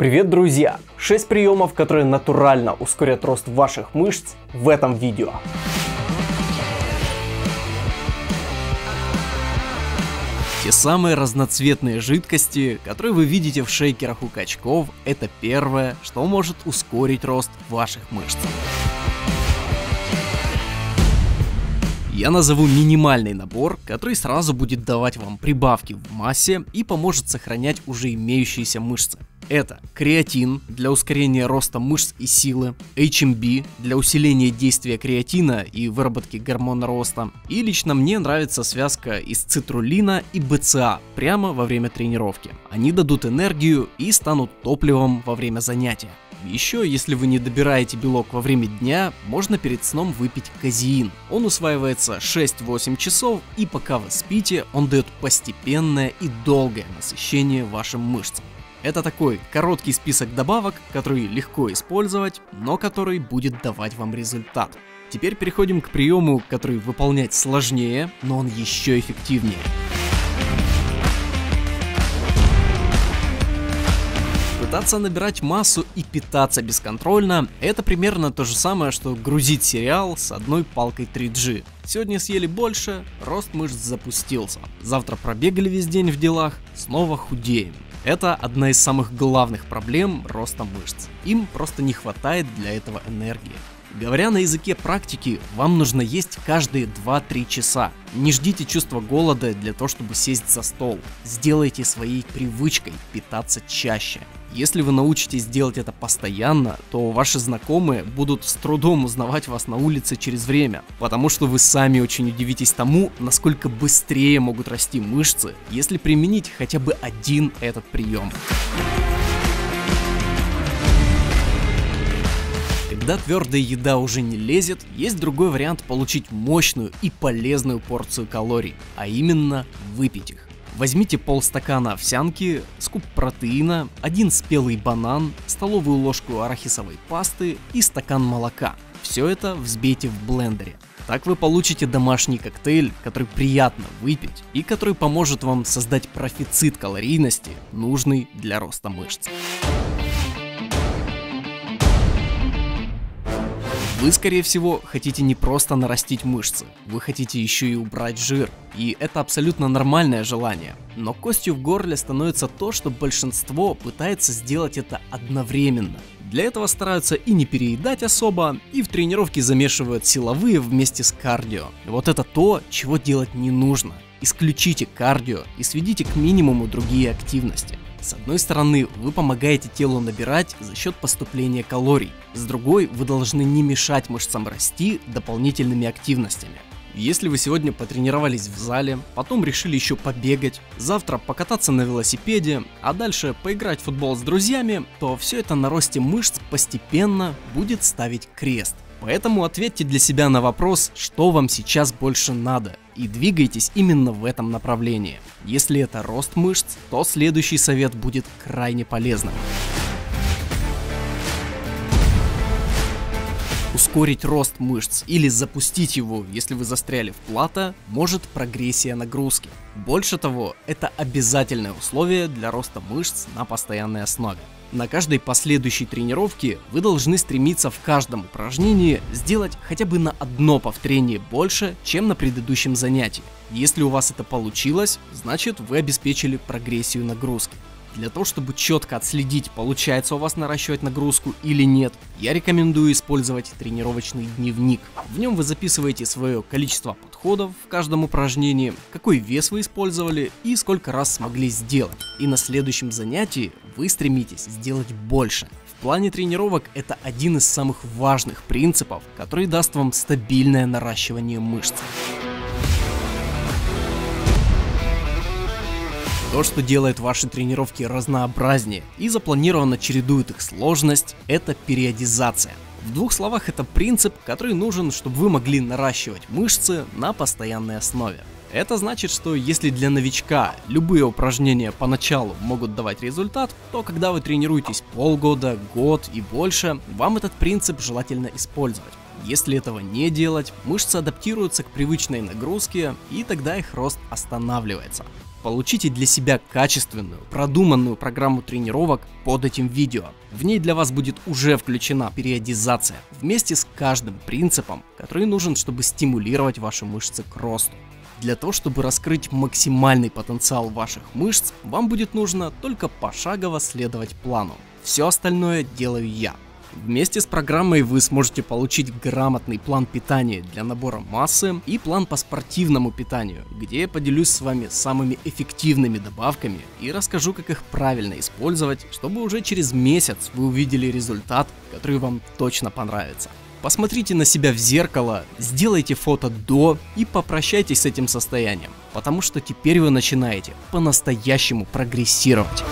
Привет, друзья! 6 приемов, которые натурально ускорят рост ваших мышц в этом видео. Те самые разноцветные жидкости, которые вы видите в шейкерах у качков, это первое, что может ускорить рост ваших мышц. Я назову минимальный набор, который сразу будет давать вам прибавки в массе и поможет сохранять уже имеющиеся мышцы. Это креатин для ускорения роста мышц и силы, HMB для усиления действия креатина и выработки гормона роста, и лично мне нравится связка из цитруллина и БЦА прямо во время тренировки. Они дадут энергию и станут топливом во время занятия. Еще, если вы не добираете белок во время дня, можно перед сном выпить казеин. Он усваивается 6-8 часов, и пока вы спите, он дает постепенное и долгое насыщение вашим мышцам. Это такой короткий список добавок, которые легко использовать, но который будет давать вам результат. Теперь переходим к приему, который выполнять сложнее, но он еще эффективнее. Пытаться набирать массу и питаться бесконтрольно – это примерно то же самое, что грузить сериал с одной палкой 3G. Сегодня съели больше, рост мышц запустился. Завтра пробегали весь день в делах, снова худеем. Это одна из самых главных проблем роста мышц. Им просто не хватает для этого энергии. Говоря на языке практики, вам нужно есть каждые 2-3 часа. Не ждите чувства голода для того, чтобы сесть за стол. Сделайте своей привычкой питаться чаще. Если вы научитесь делать это постоянно, то ваши знакомые будут с трудом узнавать вас на улице через время, потому что вы сами очень удивитесь тому, насколько быстрее могут расти мышцы, если применить хотя бы один этот прием. Когда твердая еда уже не лезет, есть другой вариант получить мощную и полезную порцию калорий, а именно выпить их. Возьмите полстакана овсянки, скуп протеина, один спелый банан, столовую ложку арахисовой пасты и стакан молока. Все это взбейте в блендере. Так вы получите домашний коктейль, который приятно выпить и который поможет вам создать профицит калорийности, нужный для роста мышц. Вы, скорее всего, хотите не просто нарастить мышцы, вы хотите еще и убрать жир. И это абсолютно нормальное желание. Но костью в горле становится то, что большинство пытается сделать это одновременно. Для этого стараются и не переедать особо, и в тренировке замешивают силовые вместе с кардио. Вот это то, чего делать не нужно. Исключите кардио и сведите к минимуму другие активности. С одной стороны, вы помогаете телу набирать за счет поступления калорий, с другой, вы должны не мешать мышцам расти дополнительными активностями. Если вы сегодня потренировались в зале, потом решили еще побегать, завтра покататься на велосипеде, а дальше поиграть в футбол с друзьями, то все это на росте мышц постепенно будет ставить крест. Поэтому ответьте для себя на вопрос, что вам сейчас больше надо, и двигайтесь именно в этом направлении. Если это рост мышц, то следующий совет будет крайне полезным. Ускорить рост мышц или запустить его, если вы застряли в плато, может прогрессия нагрузки. Больше того, это обязательное условие для роста мышц на постоянной основе. На каждой последующей тренировке вы должны стремиться в каждом упражнении сделать хотя бы на одно повторение больше, чем на предыдущем занятии. Если у вас это получилось, значит вы обеспечили прогрессию нагрузки. Для того, чтобы четко отследить, получается у вас наращивать нагрузку или нет, я рекомендую использовать тренировочный дневник. В нем вы записываете свое количество подходов в каждом упражнении, какой вес вы использовали и сколько раз смогли сделать. И на следующем занятии вы стремитесь сделать больше. В плане тренировок это один из самых важных принципов, который даст вам стабильное наращивание мышц. То, что делает ваши тренировки разнообразнее и запланированно чередует их сложность, это периодизация. В двух словах, это принцип, который нужен, чтобы вы могли наращивать мышцы на постоянной основе. Это значит, что если для новичка любые упражнения поначалу могут давать результат, то когда вы тренируетесь полгода, год и больше, вам этот принцип желательно использовать. Если этого не делать, мышцы адаптируются к привычной нагрузке, и тогда их рост останавливается. Получите для себя качественную, продуманную программу тренировок под этим видео. В ней для вас будет уже включена периодизация вместе с каждым принципом, который нужен, чтобы стимулировать ваши мышцы к росту. Для того, чтобы раскрыть максимальный потенциал ваших мышц, вам будет нужно только пошагово следовать плану. Все остальное делаю я. Вместе с программой вы сможете получить грамотный план питания для набора массы и план по спортивному питанию, где я поделюсь с вами самыми эффективными добавками и расскажу, как их правильно использовать, чтобы уже через месяц вы увидели результат, который вам точно понравится. Посмотрите на себя в зеркало, сделайте фото до и попрощайтесь с этим состоянием, потому что теперь вы начинаете по-настоящему прогрессировать.